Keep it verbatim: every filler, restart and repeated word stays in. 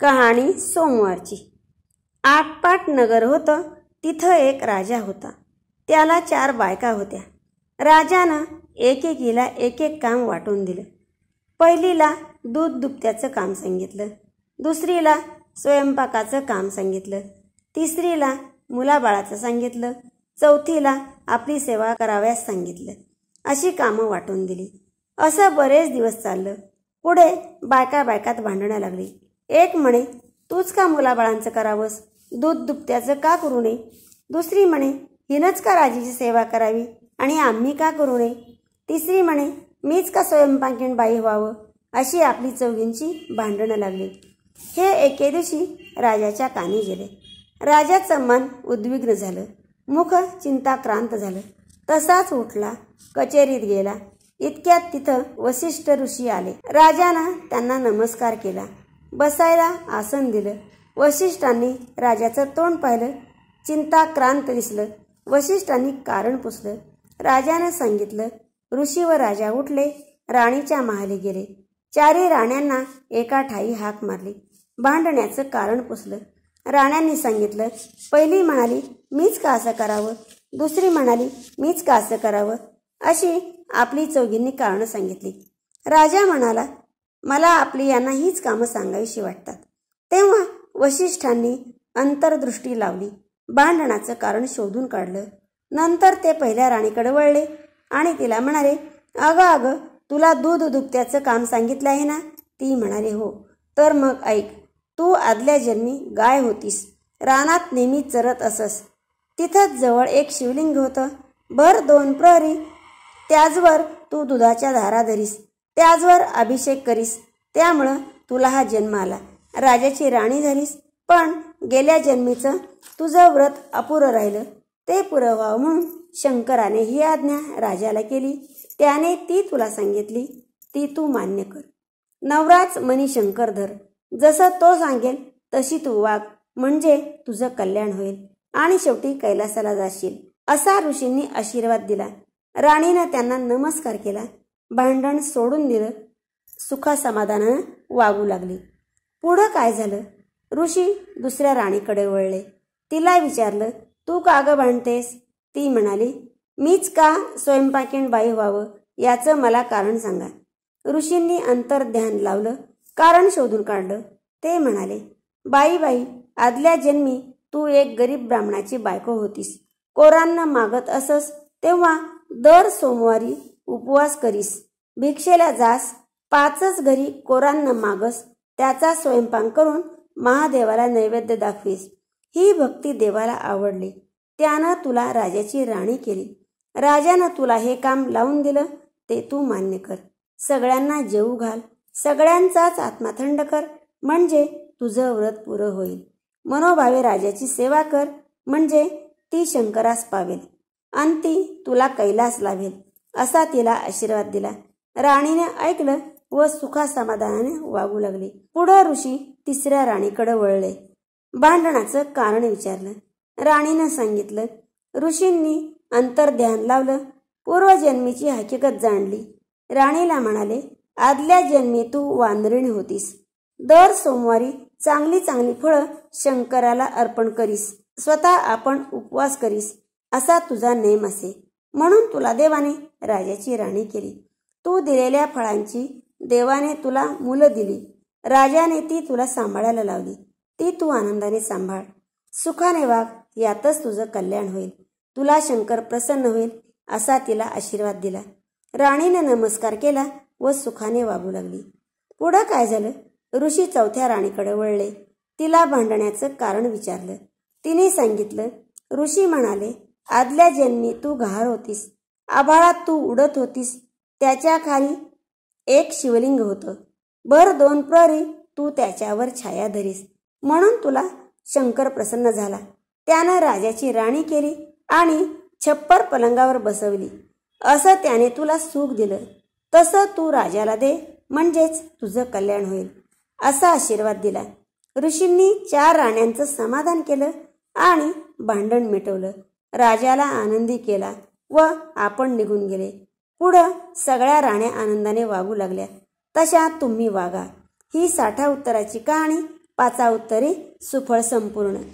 कहाणी सोमवारची। आटपाट नगर होतं, तिथं एक राजा होता, त्याला चार बायका होत्या। राजानं एकेकीला एक एक काम वाटून दिलं। पहिलीला दूध दुभत्याचं काम सांगितलं, दुसरीला स्वयंपाकाचं काम सांगितलं, तिसरीला मुलाबाळाचं सांगितलं, चौथीला आपली सेवा करावयास सांगितलं, अशी कामं वाटून दिली। असं बरेच दिवस चाललं। पुढे बायका बायकात भांडणं लागली। एक म्हणे तूच का मुलाबाळांचं करावंस, दूध दुभत्याचं का करू नये? दुसरी म्हणे हिनंच का राजाची सेवा करावी आणि आम्ही का करू नये? तिसरी म्हणे मीच का स्वयंपाकीण बाई व्हावं? अशी आपली चौघींची भांडणं लागली। हे एके दिवशी राजाच्या कानी गेले। राजाचं मन उद्विग्न झालं, मुख चिंताक्रांत झालं। तसाच उठला, कचेरीत गेला। इतक्यात तिथं वशिष्ठ ऋषी आले। राजानं त्यांना नमस्कार केला, बसायला आसन दिलं। वशिष्ठांनी राजाचं तोंड पाहिलं, चिंताक्रांत दिसलं। वशिष्ठांनी कारण पुसलं। राजानं सांगितलं। ऋषी व राजा उठले, राणीच्या महाली गेले। चारी राण्यांना एका ठाई हाक मारली, भांडण्याचं कारण पुसलं। राण्यांनी सांगितलं, पहिली म्हणाली मीच का असं करावं, दुसरी म्हणाली मीच का असं करावं, अशी आपली चौघींनी कारणं सांगितली। राजा म्हणाला, मला आपली यांना हीच कामं सांगावीशी वाटतात। तेव्हा वशिष्ठांनी अंतर्दृष्टी लावली, भांडणाचं कारण शोधून काढलं। नंतर ते पहिल्या राणीकडे वळले आणि तिला म्हणाले, अगं अगं तुला दूध दुभत्याचं काम सांगितलं आहे ना? ती म्हणाली, हो। तर मग ऐक, तू आदल्या जन्मी गाय होतीस, रानात नेहमी चरत असस। तिथंच जवळ एक शिवलिंग होतं, भर दोन प्रहरी त्याचवर तू दुधाच्या धारा धरीस, त्याचवर अभिषेक करीस, त्यामुळं तुला हा जन्म आला, राजाची राणी झालीस। पण गेल्या जन्मीचं तुझं व्रत अपुरं राहिलं, ते पुरं व्हावं म्हणून शंकराने ही आज्ञा राजाला केली, त्याने ती तुला सांगितली, ती तू मान्य कर। नवराच मनी शंकर धर, जसं तो सांगेल तशी तू वाग, म्हणजे तुझं कल्याण होईल आणि शेवटी कैलासाला जाशील, असा ऋषींनी आशीर्वाद दिला। राणीनं त्यांना नमस्कार केला, भांडण सोडून दिलं, सुखासमाधानानं वागू लागली। पुढं काय झालं? ऋषी दुसऱ्या राणीकडे वळले, तिला विचारलं, तू का गं भांडतेस? ती म्हणाली, मीच का स्वयंपाकीण बाई व्हावं याचं मला कारण सांगा। ऋषींनी अंतर्ध्यान लावलं, कारण शोधून काढलं। ते म्हणाले, बाई बाई, आदल्या जन्मी तू एक गरीब ब्राह्मणाची बायको होतीस, कोरांना मागत असस, तेव्हा दर सोमवारी उपवास करीस, भिक्षेला जास, पाचच घरी कोरांना मागस, त्याचा स्वयंपाक करून महादेवाला नैवेद्य दाखवीस। ही भक्ती देवाला आवडली, त्यानं तुला राजाची राणी केली, राजानं तुला हे काम लावून दिलं, ते तू मान्य कर। सगळ्यांना जेवू घाल, सगळ्यांचाच आत्मा थंड कर, म्हणजे तुझं व्रत पुरं होईल। मनोभावे राजाची सेवा कर, म्हणजे ती शंकरास पावेल आणि ती तुला कैलास लावेल, असा तिला आशीर्वाद दिला। राणीने ऐकलं व सुखासमाधानाने वागू लागली। पुढे ऋषी तिसऱ्या राणीकडे वळले, भांडणाचं कारण विचारलं। राणीनं सांगितलं, ऋषींनी अंतर्ध्यान लावलं, पूर्वजन्मीची हकीकत जाणली। राणीला म्हणाले, आदल्या जन्मी तू वानरीण होतीस, दर सोमवारी चांगली चांगली फळं शंकराला अर्पण करीस, स्वतः आपण उपवास करीस, असा तुझा नेम असे, म्हणून तुला देवाने राजाची राणी केली। तू दिलेल्या फळांची देवाने तुला मुलं दिली, राजाने ती तुला सांभाळायला लावली, ती तू आनंदाने सांभाळ, सुखाने वाग, यातच तुझं कल्याण होईल, तुला शंकर प्रसन्न होईल, असा तिला आशीर्वाद दिला। राणीने नमस्कार केला व सुखाने वागू लागली। पुढं काय झालं? ऋषी चौथ्या राणीकडे वळले, तिला भांडण्याचं कारण विचारलं। तिने सांगितलं। ऋषी म्हणाले, आदल्या जन्मी तू घार होतीस, आभाळात तू उडत होतीस, त्याच्या खाली एक शिवलिंग होतं, भर दोन प्रहरी तू त्याच्यावर छाया धरीस, म्हणून तुला शंकर प्रसन्न झाला, त्यानं राजाची राणी केली आणि छप्पर पलंगावर बसवली, असं त्याने तुला सुख दिलं, तसं तू राजाला दे, म्हणजेच तुझं कल्याण होईल, असा आशीर्वाद दिला। ऋषींनी चार राण्यांचं समाधान केलं आणि भांडण मिटवलं, राजाला आनंदी केला व आपण निघून गेले। पुढं सगळ्या राण्या आनंदाने वागू लागल्या, तशा तुम्ही वागा। ही साठा उत्तराची कहाणी पाचा उत्तरे सुफळ संपूर्ण।